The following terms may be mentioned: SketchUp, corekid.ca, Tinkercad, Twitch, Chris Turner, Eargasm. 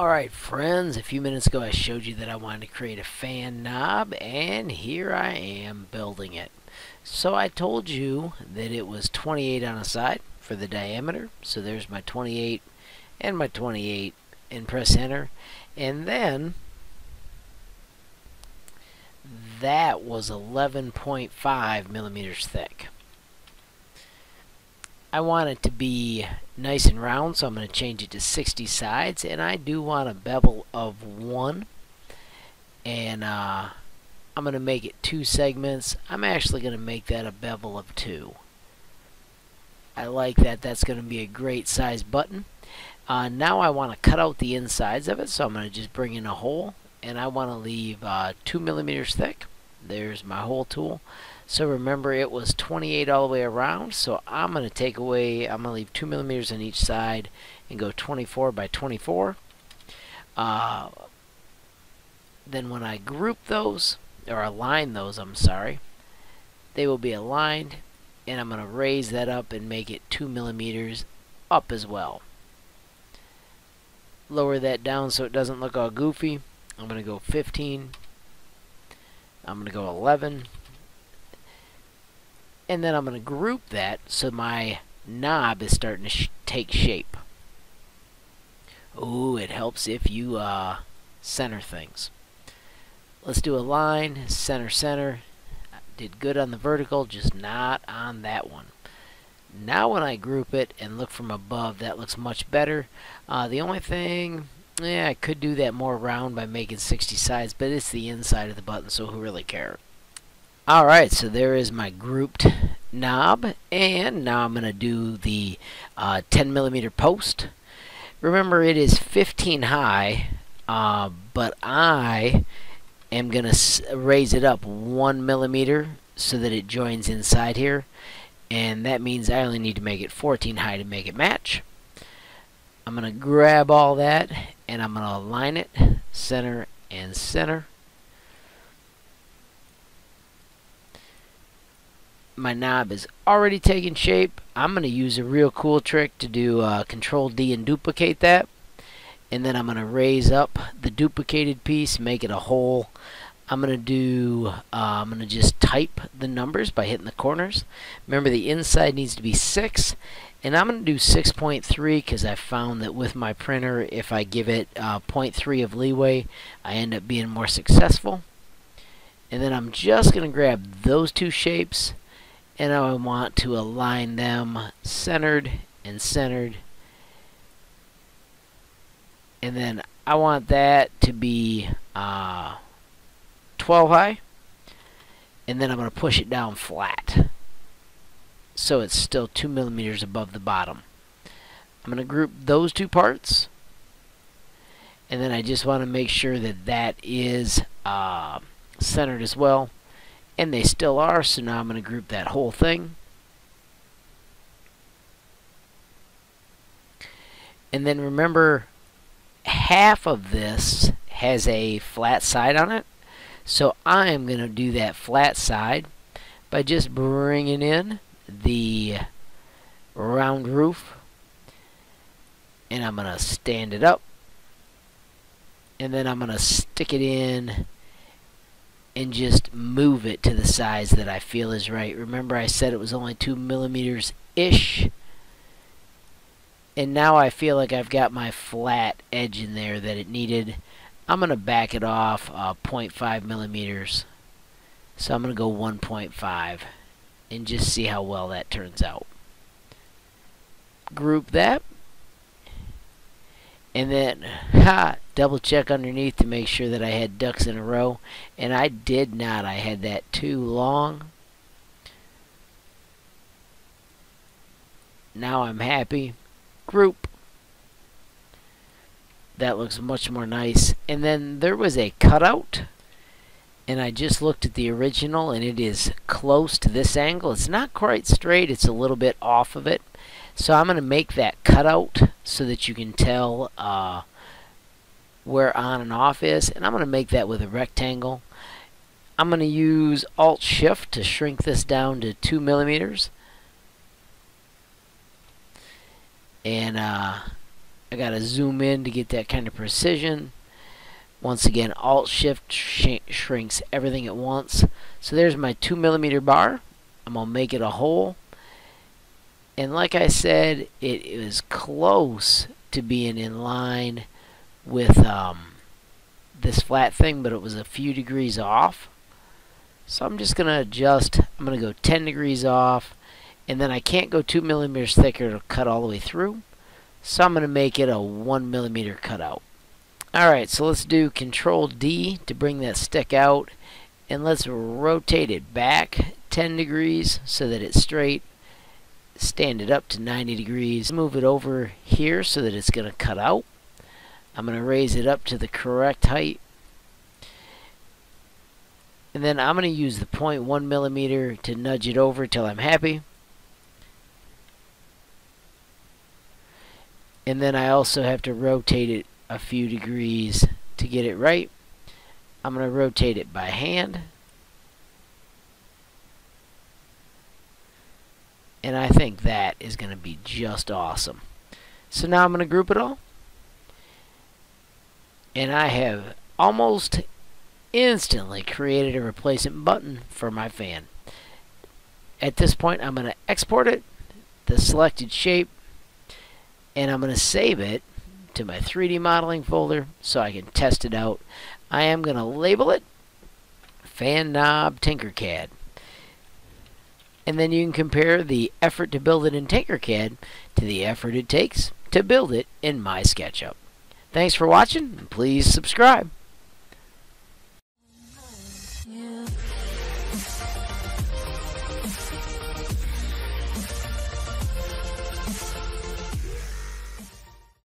Alright friends, a few minutes ago I showed you that I wanted to create a fan knob, and here I am building it. So I told you that it was 28 on a side for the diameter, so there's my 28 and my 28, and press enter. And then that was 11.5 millimeters thick. I want it to be nice and round, so I'm going to change it to 60 sides, and I do want a bevel of 1, and I'm going to make it 2 segments. I'm actually going to make that a bevel of 2. I like that. That's going to be a great size button. Now I want to cut out the insides of it, so I'm going to just bring in a hole, and I want to leave 2 millimeters thick. There's my hole tool. So remember, it was 28 all the way around, so I'm going to take away, I'm going to leave 2 millimeters on each side and go 24 by 24. Then when I group those, or align those, I'm sorry, they will be aligned, and I'm going to raise that up and make it 2 millimeters up as well. Lower that down so it doesn't look all goofy. I'm going to go 15. I'm going to go 11. And then I'm going to group that so my knob is starting to take shape. Ooh, it helps if you center things. Let's do a line, center, center. I did good on the vertical, just not on that one. Now when I group it and look from above, that looks much better. The only thing, yeah, I could do that more round by making 60 sides, but it's the inside of the button, so who really cares? Alright, so there is my grouped knob, and now I'm going to do the 10 millimeter post. Remember, it is 15 high, but I am going to raise it up 1 millimeter so that it joins inside here, and that means I only need to make it 14 high to make it match. I'm going to grab all that, and I'm going to align it, center and center. My knob is already taking shape. I'm going to use a real cool trick to do Control D and duplicate that, and then I'm going to raise up the duplicated piece, make it a hole. I'm going to do I'm going to just type the numbers by hitting the corners. Remember, the inside needs to be 6, and I'm going to do 6.3 because I found that with my printer, if I give it 0.3 of leeway, I end up being more successful. And then I'm just going to grab those two shapes, and I want to align them centered and centered, and then I want that to be 12 high, and then I'm going to push it down flat so it's still 2 millimeters above the bottom. I'm going to group those two parts, and then I just want to make sure that that is centered as well. And they still are, so now I'm going to group that whole thing. And then remember, half of this has a flat side on it, so I am going to do that flat side by just bringing in the round roof, and I'm going to stand it up, and then I'm going to stick it in and just move it to the size that I feel is right. Remember, I said it was only 2 millimeters-ish, and now I feel like I've got my flat edge in there that it needed. I'm going to back it off 0.5 millimeters, so I'm going to go 1.5 and just see how well that turns out. Group that, and then double check underneath to make sure that I had ducks in a row, and I did not. I had that too long. Now I'm happy. Group. That looks much more nice. And then there was a cutout, and I just looked at the original, and it is close to this angle. It's not quite straight, it's a little bit off of it. So I'm going to make that cutout so that you can tell where on and off is, and I'm going to make that with a rectangle. I'm going to use Alt-Shift to shrink this down to 2 millimeters, and I gotta zoom in to get that kind of precision. Once again, Alt Shift shrinks everything at once. So there's my 2mm bar. I'm gonna make it a hole, and like I said, it is close to being in line with this flat thing, but it was a few degrees off. So I'm just gonna adjust. I'm gonna go 10 degrees off, and then I can't go 2mm thicker, it'll cut all the way through. So I'm gonna make it a 1mm cutout. Alright, so let's do Control D to bring that stick out, and let's rotate it back 10 degrees so that it's straight. Stand it up to 90 degrees. Move it over here so that it's gonna cut out. I'm gonna raise it up to the correct height, and then I'm gonna use the 0.1mm to nudge it over till I'm happy. And then I also have to rotate it a few degrees to get it right. I'm going to rotate it by hand, and I think that is going to be just awesome. So now I'm going to group it all, and I have almost instantly created a replacement button for my fan. At this point, I'm going to export it, the selected shape, and I'm going to save it to my 3D modeling folder so I can test it out. I am going to label it Fan Knob Tinkercad, and then you can compare the effort to build it in Tinkercad to the effort it takes to build it in my SketchUp. Thanks for watching, and please subscribe.